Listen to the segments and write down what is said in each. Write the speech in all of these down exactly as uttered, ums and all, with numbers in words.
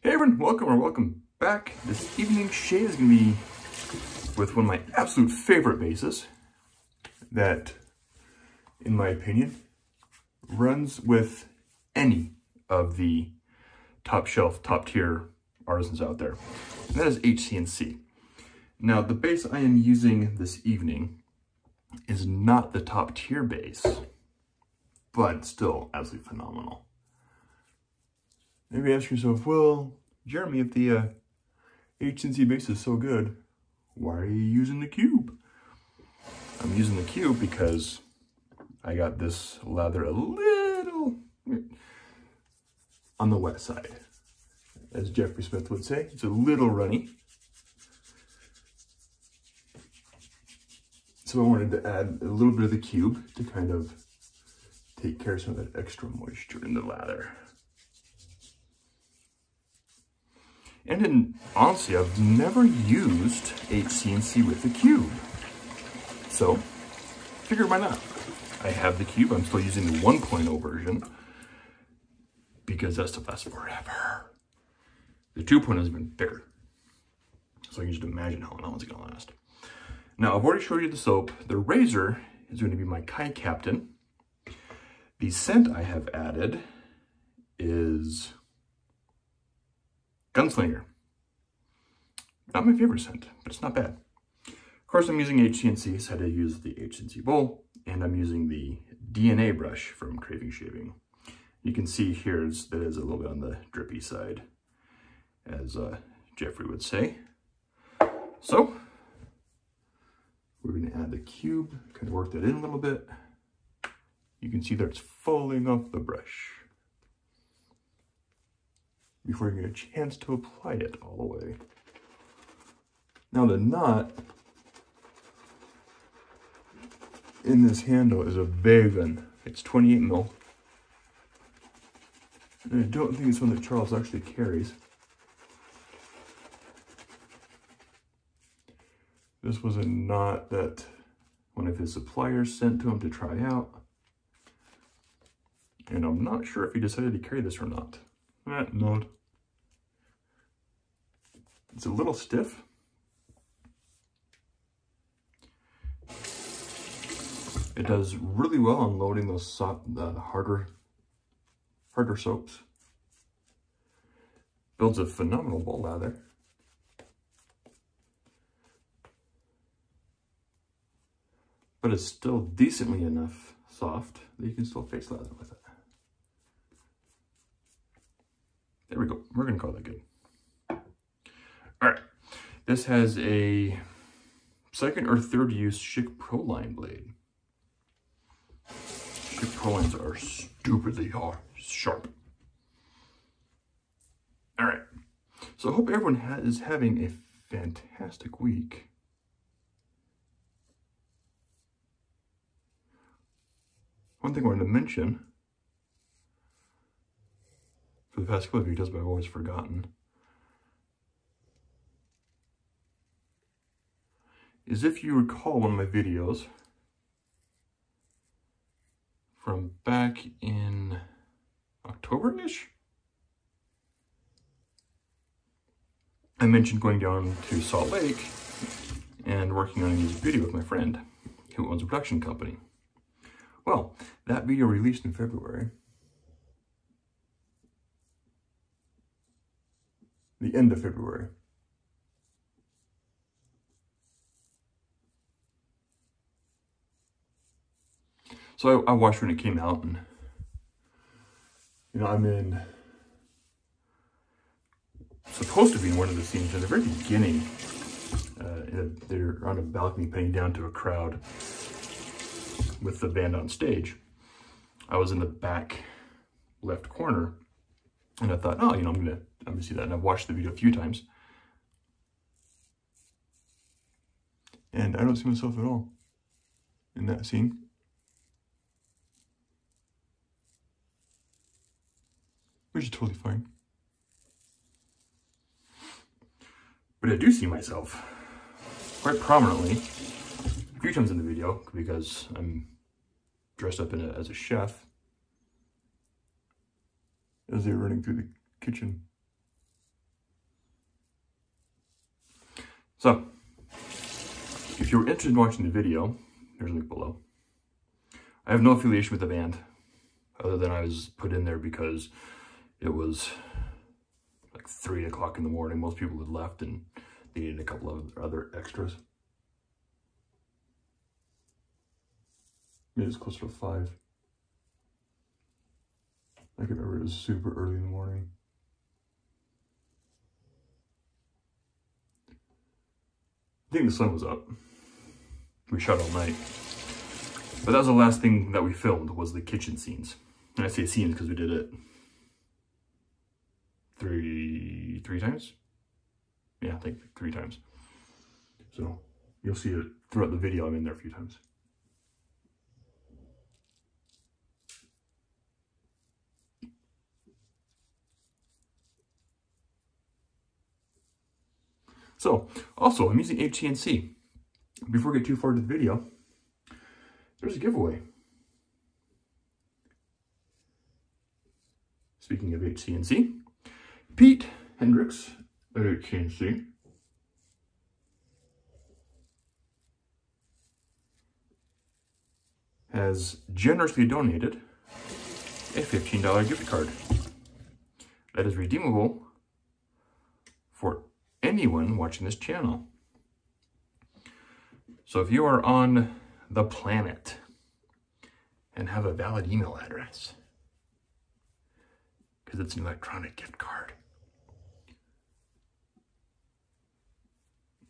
Hey everyone, welcome or welcome back. This evening shave is going to be with one of my absolute favorite bases that, in my opinion, runs with any of the top shelf, top tier artisans out there. And that is H C and C. Now, the base I am using this evening is not the top tier base, but still absolutely phenomenal. Maybe ask yourself, well, Jeremy, if the uh, H C and C base is so good, why are you using the cube? I'm using the cube because I got this lather a little on the wet side. As Jeffrey Smith would say, it's a little runny. So I wanted to add a little bit of the cube to kind of take care of some of that extra moisture in the lather. And in, honestly, I've never used H C and C with the cube. So, figured why not? I have the cube. I'm still using the one point oh version because that stuff lasts forever. The two point oh has been bigger. So I can just imagine how long it's going to last. Now, I've already showed you the soap. The razor is going to be my Kai Captain. The scent I have added is Gunslinger. Not my favorite scent, but it's not bad. Of course, I'm using H C and C, so I had to use the H C and C bowl, and I'm using the D N A brush from Craving Shaving. You can see here is, that is a little bit on the drippy side, as uh, Jeffrey would say. So, we're going to add the cube, kind of work that in a little bit. You can see that it's falling off the brush before you get a chance to apply it all the way. Now the knot in this handle is a Bavin. It's twenty-eight mil. And I don't think it's one that Charles actually carries. This was a knot that one of his suppliers sent to him to try out. And I'm not sure if he decided to carry this or not. Eh, not. It's a little stiff. It does really well on loading those so the harder, harder soaps. Builds a phenomenal ball lather. But it's still decently enough soft that you can still face lather with it. There we go. We're going to call that good. All right. This has a second or third use Schick Proline blade. Schick Prolines are stupidly hard, sharp. All right. So I hope everyone ha is having a fantastic week. One thing I wanted to mention. The past couple of videos, but I've always forgotten. Is if you recall one of my videos from back in October-ish, I mentioned going down to Salt Lake and working on this video with my friend who owns a production company. Well, that video released in February. The end of February. So I, I watched when it came out, and you know, I'm in supposed to be in one of the scenes at the very beginning. Uh, they're on a balcony paying down to a crowd with the band on stage. I was in the back left corner, and I thought, oh, you know, I'm gonna. I'm gonna see that, and I've watched the video a few times, and I don't see myself at all in that scene. Which is totally fine. But I do see myself quite prominently a few times in the video because I'm dressed up in a, as a chef as they're running through the kitchen. So, if you're interested in watching the video, there's a link below. I have no affiliation with the band, other than I was put in there because it was like three o'clock in the morning. Most people had left and they needed a couple of other extras. It was closer to five. I can remember it was super early in the morning. I think the sun was up. We shot all night. But that was the last thing that we filmed, was the kitchen scenes. And I say scenes because we did it three three times? Yeah, I think three times. So you'll see it throughout the video. I'm in there a few times. So, also, I'm using H C and C. Before we get too far into the video, there's a giveaway. Speaking of H C and C, Pete Hendricks at H C and C has generously donated a fifteen dollar gift card that is redeemable for anyone watching this channel. So if you are on the planet and have a valid email address, because it's an electronic gift card,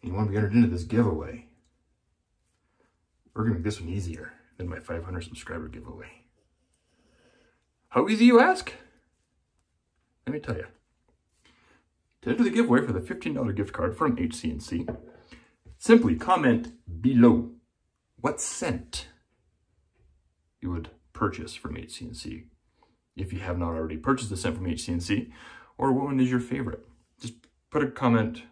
and you want to be entered into this giveaway, we're going to make this one easier than my five hundred subscriber giveaway. How easy, you ask? Let me tell you. To enter the giveaway for the fifteen dollar gift card from H C and C, simply comment below what scent you would purchase from H C and C, if you have not already purchased the scent from H C and C, or what one is your favorite. Just put a comment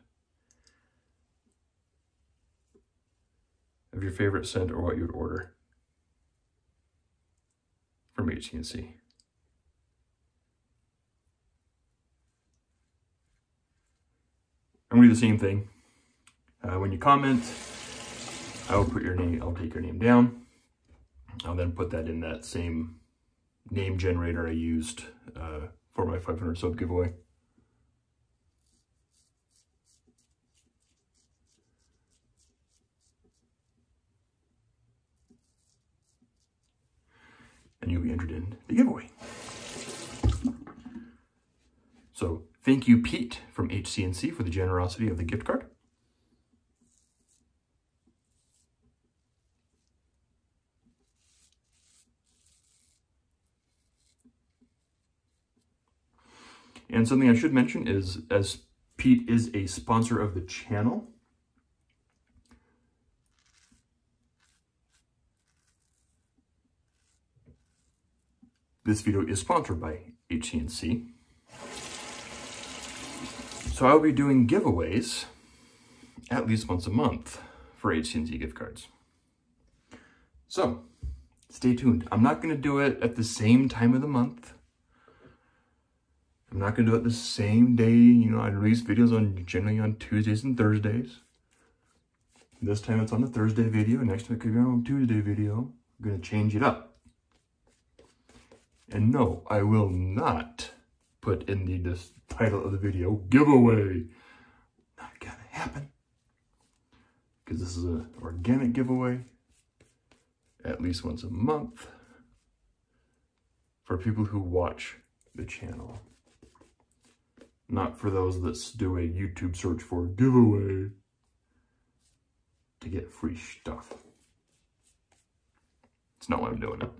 of your favorite scent or what you would order from H C and C. I'm gonna do the same thing. Uh, when you comment, I will put your name, I'll take your name down. I'll then put that in that same name generator I used uh, for my five hundred sub giveaway. And you'll be entered in the giveaway. So, thank you, Pete from H C and C, for the generosity of the gift card. And something I should mention is, as Pete is a sponsor of the channel, this video is sponsored by H C and C. So I'll be doing giveaways at least once a month for H C and C gift cards. So stay tuned. I'm not going to do it at the same time of the month. I'm not going to do it the same day. You know, I release videos on generally on Tuesdays and Thursdays. This time it's on a Thursday video. Next time it could be on a Tuesday video. I'm going to change it up. And no, I will not put in the this title of the video, giveaway. Not gonna happen. Because this is an organic giveaway, at least once a month, for people who watch the channel. Not for those that do a YouTube search for giveaway to get free stuff. It's not why I'm doing it.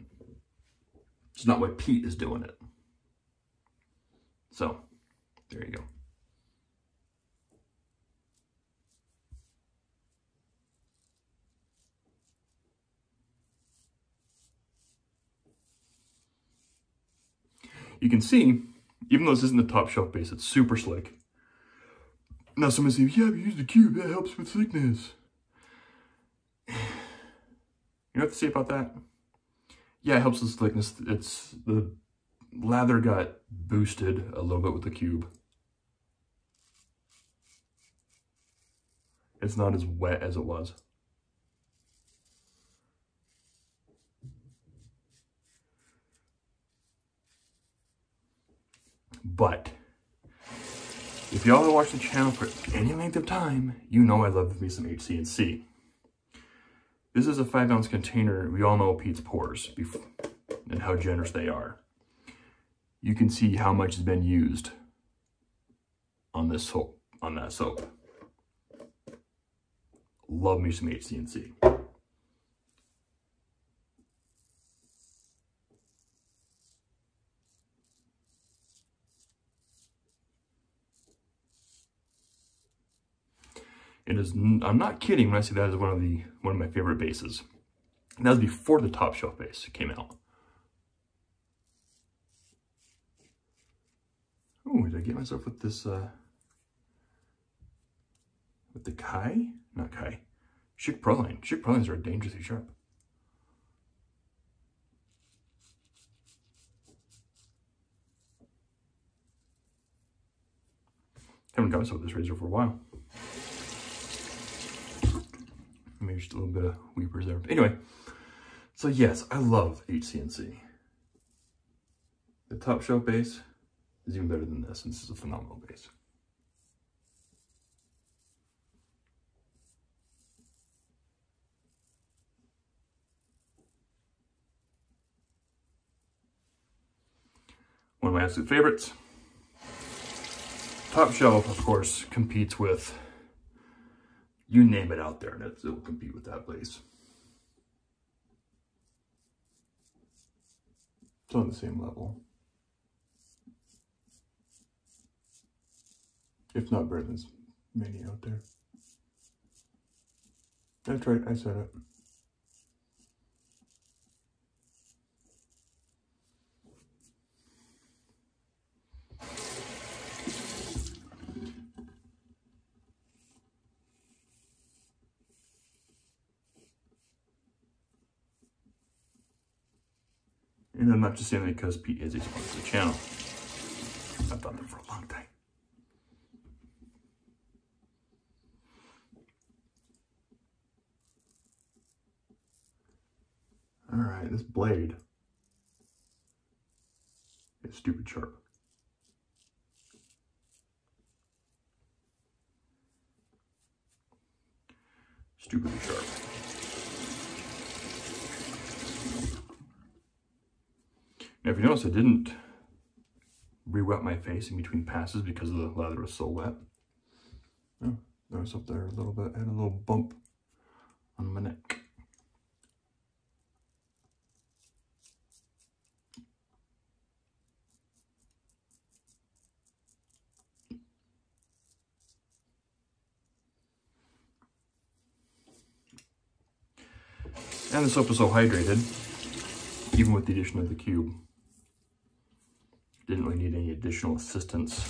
It's not why Pete is doing it. So, there you go. You can see, even though this isn't the top shelf base, it's super slick. Now someone says, yeah, but use the cube, that helps with thickness. You know what to say about that? Yeah, it helps with thickness. It's the lather got boosted a little bit with the cube. It's not as wet as it was. But if y'all have watched the channel for any length of time, you know I love me some H C and C. This is a five ounce container. We all know Pete's pours before and how generous they are. You can see how much has been used on this soap, on that soap. Love me some H C and C. It is, I'm not kidding when I say that is one of the one of my favorite bases. And that was before the top shelf base came out. Oh, did I get myself with this uh with the Kai? Not Kai. Schick Proline. Schick Prolines are dangerously sharp. Haven't got myself with this razor for a while. Maybe just a little bit of weepers there. But anyway, so yes, I love H C and C. The top shelf base is even better than this. And this is a phenomenal base. One of my absolute favorites. Top shelf, of course, competes with you name it out there, and it will compete with that place. It's on the same level. If not better than many out there. That's right, I said it. And I'm not just saying that because Pete is a sponsor of the channel. I've done that for a long time. All right, this blade is stupid sharp. Stupidly sharp. Now, if you notice, I didn't re-wet my face in between passes because the leather was so wet. Oh, notice up there a little bit, I had a little bump on my neck. And the soap is so hydrated, even with the addition of the cube. Didn't really need any additional assistance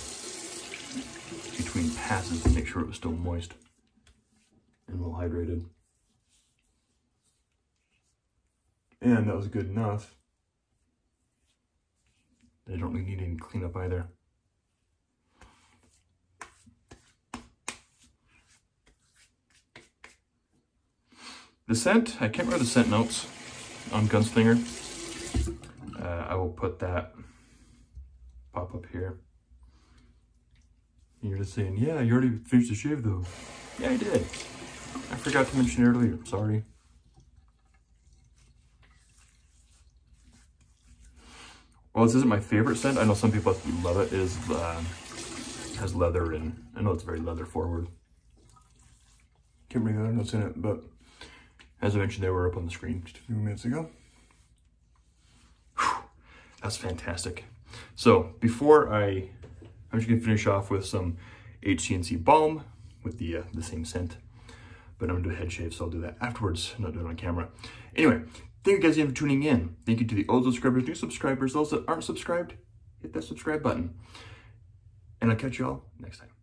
between passes to make sure it was still moist and well hydrated. And that was good enough. They don't really need any cleanup either. The scent, I can't remember the scent notes on Gunslinger. Uh, I will put that pop up here. You're just saying, yeah, you already finished the shave though. Yeah, I did. I forgot to mention it earlier, sorry. Well, this isn't my favorite scent. I know some people love it. It is, uh, has leather and I know it's very leather forward. Can't bring the other notes in it, but as I mentioned, they were up on the screen just a few minutes ago. That's fantastic. So before I, I'm just gonna finish off with some H C and C balm with the uh, the same scent, but I'm gonna do a head shave, so I'll do that afterwards, not do it on camera. Anyway, thank you guys again for tuning in. Thank you to the old subscribers, new subscribers, those that aren't subscribed, hit that subscribe button. And I'll catch y'all next time.